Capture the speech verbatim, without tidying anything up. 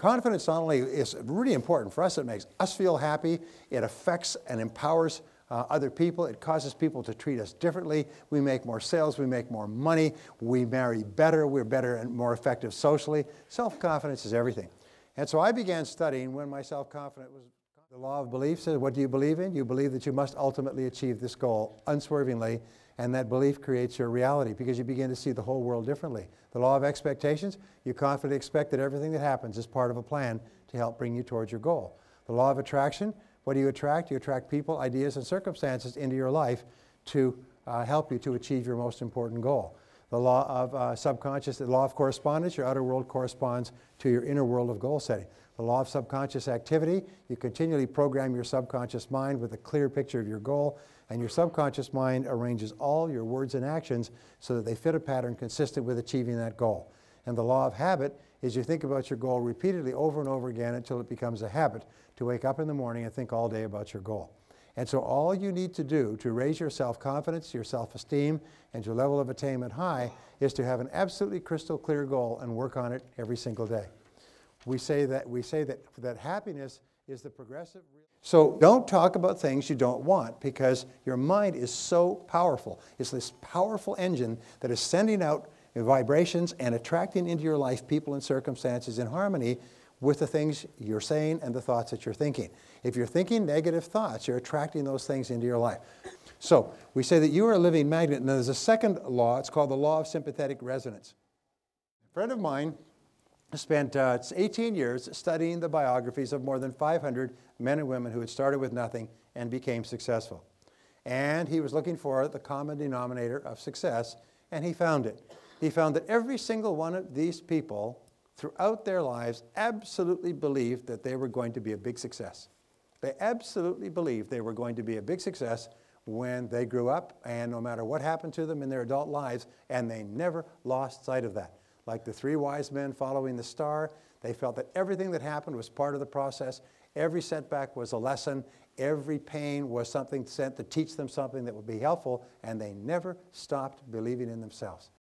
Confidence not only is really important for us, it makes us feel happy, it affects and empowers uh, other people, it causes people to treat us differently, we make more sales, we make more money, we marry better, we're better and more effective socially. Self-confidence is everything. And so I began studying when my self-confidence was the law of belief says, what do you believe in? You believe that you must ultimately achieve this goal unswervingly, and that belief creates your reality because you begin to see the whole world differently. The law of expectations, you confidently expect that everything that happens is part of a plan to help bring you towards your goal. The law of attraction, what do you attract? You attract people, ideas, and circumstances into your life to uh, help you to achieve your most important goal. The law of uh, subconscious, the law of correspondence, your outer world corresponds to your inner world of goal setting. The law of subconscious activity, you continually program your subconscious mind with a clear picture of your goal, and your subconscious mind arranges all your words and actions so that they fit a pattern consistent with achieving that goal. And the law of habit is you think about your goal repeatedly over and over again until it becomes a habit to wake up in the morning and think all day about your goal. And so all you need to do to raise your self-confidence, your self-esteem, and your level of attainment high is to have an absolutely crystal clear goal and work on it every single day. We say that, we say that, that happiness is the progressive... So don't talk about things you don't want, because your mind is so powerful. It's this powerful engine that is sending out vibrations and attracting into your life people and circumstances in harmony with the things you're saying and the thoughts that you're thinking. If you're thinking negative thoughts, you're attracting those things into your life. So we say that you are a living magnet. And there's a second law. It's called the law of sympathetic resonance. A friend of mine spent uh, eighteen years studying the biographies of more than five hundred men and women who had started with nothing and became successful. And he was looking for the common denominator of success, and he found it. He found that every single one of these people throughout their lives absolutely believed that they were going to be a big success. They absolutely believed they were going to be a big success when they grew up, and no matter what happened to them in their adult lives, and they never lost sight of that. Like the three wise men following the star, they felt that everything that happened was part of the process. Every setback was a lesson. Every pain was something sent to teach them something that would be helpful, and they never stopped believing in themselves.